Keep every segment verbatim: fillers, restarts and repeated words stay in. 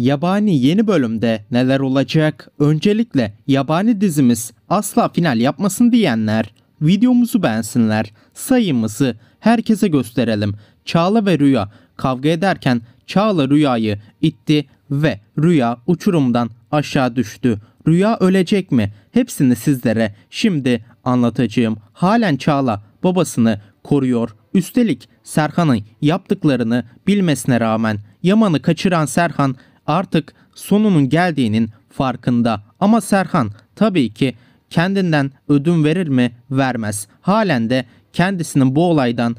Yabani yeni bölümde neler olacak? Öncelikle Yabani dizimiz asla final yapmasın diyenler videomuzu beğensinler. Sayımızı herkese gösterelim. Çağla ve Rüya kavga ederken Çağla Rüya'yı itti ve Rüya uçurumdan aşağı düştü. Rüya ölecek mi? Hepsini sizlere şimdi anlatacağım. Halen Çağla babasını koruyor. Üstelik Serhan'ın yaptıklarını bilmesine rağmen Yaman'ı kaçıran Serhan artık sonunun geldiğinin farkında. Ama Serhan tabii ki kendinden ödün verir mi? Vermez. Halen de kendisinin bu olaydan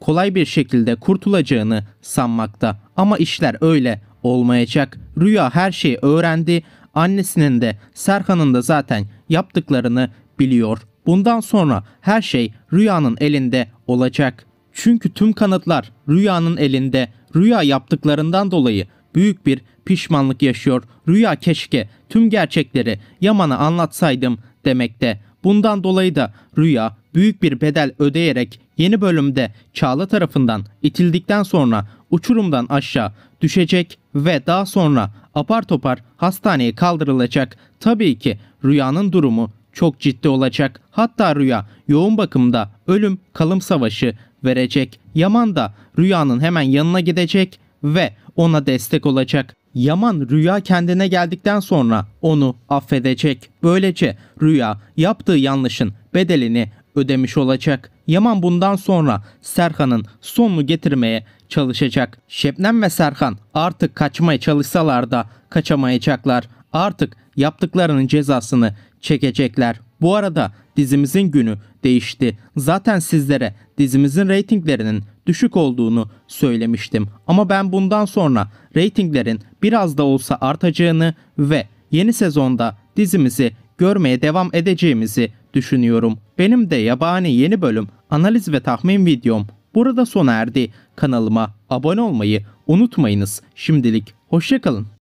kolay bir şekilde kurtulacağını sanmakta. Ama işler öyle olmayacak. Rüya her şeyi öğrendi. Annesinin de Serhan'ın da zaten yaptıklarını biliyor. Bundan sonra her şey Rüya'nın elinde olacak. Çünkü tüm kanıtlar Rüya'nın elinde. Rüya yaptıklarından dolayı büyük bir pişmanlık yaşıyor. Rüya keşke tüm gerçekleri Yaman'a anlatsaydım demekte. Bundan dolayı da Rüya büyük bir bedel ödeyerek yeni bölümde Çağla tarafından itildikten sonra uçurumdan aşağı düşecek ve daha sonra apar topar hastaneye kaldırılacak. Tabii ki Rüya'nın durumu çok ciddi olacak. Hatta Rüya yoğun bakımda ölüm kalım savaşı verecek. Yaman da Rüya'nın hemen yanına gidecek ve ona destek olacak. Yaman Rüya kendine geldikten sonra onu affedecek. Böylece Rüya yaptığı yanlışın bedelini ödemiş olacak. Yaman bundan sonra Serhan'ın sonunu getirmeye çalışacak. Şebnem ve Serhan artık kaçmaya çalışsalar da kaçamayacaklar. Artık yaptıklarının cezasını çekecekler. Bu arada dizimizin günü değişti. Zaten sizlere dizimizin reytinglerinin düşük olduğunu söylemiştim. Ama ben bundan sonra reytinglerin biraz da olsa artacağını ve yeni sezonda dizimizi görmeye devam edeceğimizi düşünüyorum. Benim de Yabani yeni bölüm analiz ve tahmin videom burada sona erdi. Kanalıma abone olmayı unutmayınız. Şimdilik hoşça kalın.